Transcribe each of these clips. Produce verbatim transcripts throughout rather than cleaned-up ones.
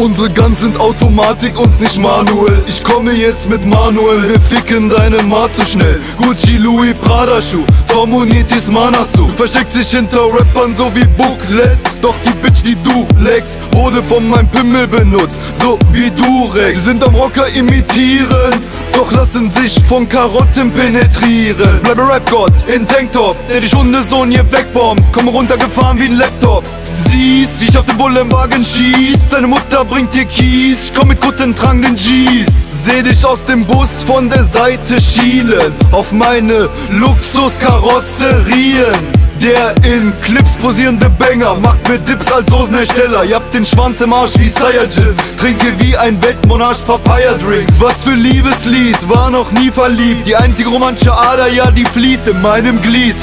Unsere Guns sind Automatik und nicht manuell. Ich komme jetzt mit Manuel, wir ficken deine Ma zu schnell. Gucci, Louis, Prada Schuh, Tormunitis, Manasu. Du versteckst dich hinter Rappern so wie Booklets. Doch die Bitch, die du leckst, wurde von meinem Pimmel benutzt, so wie du Rex. Sie sind am Rocker imitieren, doch lassen sich von Karotten penetrieren. Bleibe Rap-Gott in Tanktop, der dich Hundesohn hier wegbombt. Komm runtergefahren wie ein Laptop. Siehst, wie ich auf den Bullenwagen schieß. Deine Mutter bringt dir Kies, ich komm mit guten Drang den G's. Seh dich aus dem Bus von der Seite schielen auf meine Luxuskarosserien. Der in Clips posierende Banger macht mir Dips als Soßenhersteller. Ihr habt den Schwanz im Arsch wie Saiyajins, trinke wie ein Weltmonarch Papaya-Drinks. Was für Liebeslied, war noch nie verliebt. Die einzige romantische Ader, ja, die fließt in meinem Glied.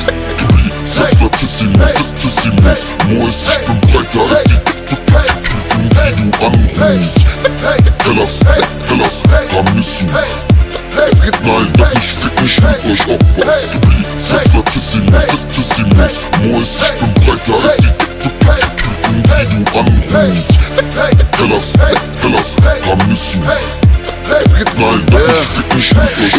Sonst war Tissimus, ist Tissimus. Mois, ich bin breiter als die Typen, die du anrufst. Hellas, Hellas, Ramisu. Nein, doch ich fick nicht mit euch Opfer. Sonst war Tissimus, ist Tissimus. Mois, ich bin breiter als die Typen, die du anrufst. Hellas, Hellas, Ramisu.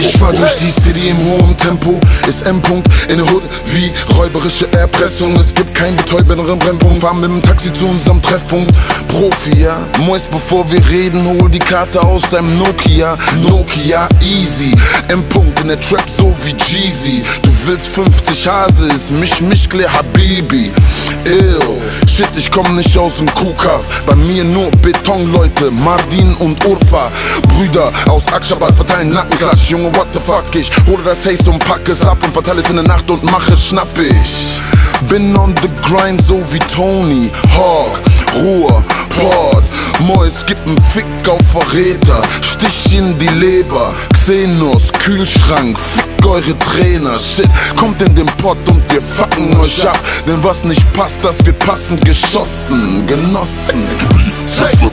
Ich fahr durch die City im hohen Tempo, ist M-Punkt in der Hood wie räuberische Erpressung. Es gibt keinen betäubenderen Brennpunkt, fahren mit dem Taxi zu unserem Treffpunkt. Profi, ja, Mois, bevor wir reden, hol die Karte aus deinem Nokia. Nokia, easy, M-Punkt in der Trap so wie Jeezy. Du willst fünfzig Hase, ist mich, mich, Claire, Habibi. Ew, shit, ich komm nicht aus dem Kuhkaff, bei mir nur Betonleute, Mardin und Urfa. Brüder aus Akschabad verteilen Nackenklatsch. Junge, what the fuck, ich hole das Haze und pack es ab und verteile es in der Nacht und mache es schnappig. Bin on the grind so wie Tony Hawk, Ruhr, Port. Mois, gibt einen Fick auf Verräter, Stich in die Leber. Xenos, Kühlschrank, fick eure Trainer. Shit, kommt in den Pott und wir fucken euch ab. Denn was nicht passt, das wird passend geschossen, genossen. Sonst war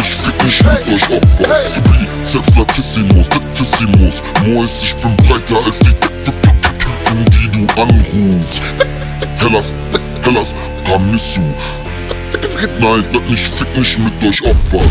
Nein, doch ich fick nicht mit euch Opfer. Sonst war Tissimus, ist Tissimus. Mois, ich bin breiter als die Typen, die du anrufst. Hellas, Hellas, Ramisu. Nein, doch ich fick nicht mit euch Opfer.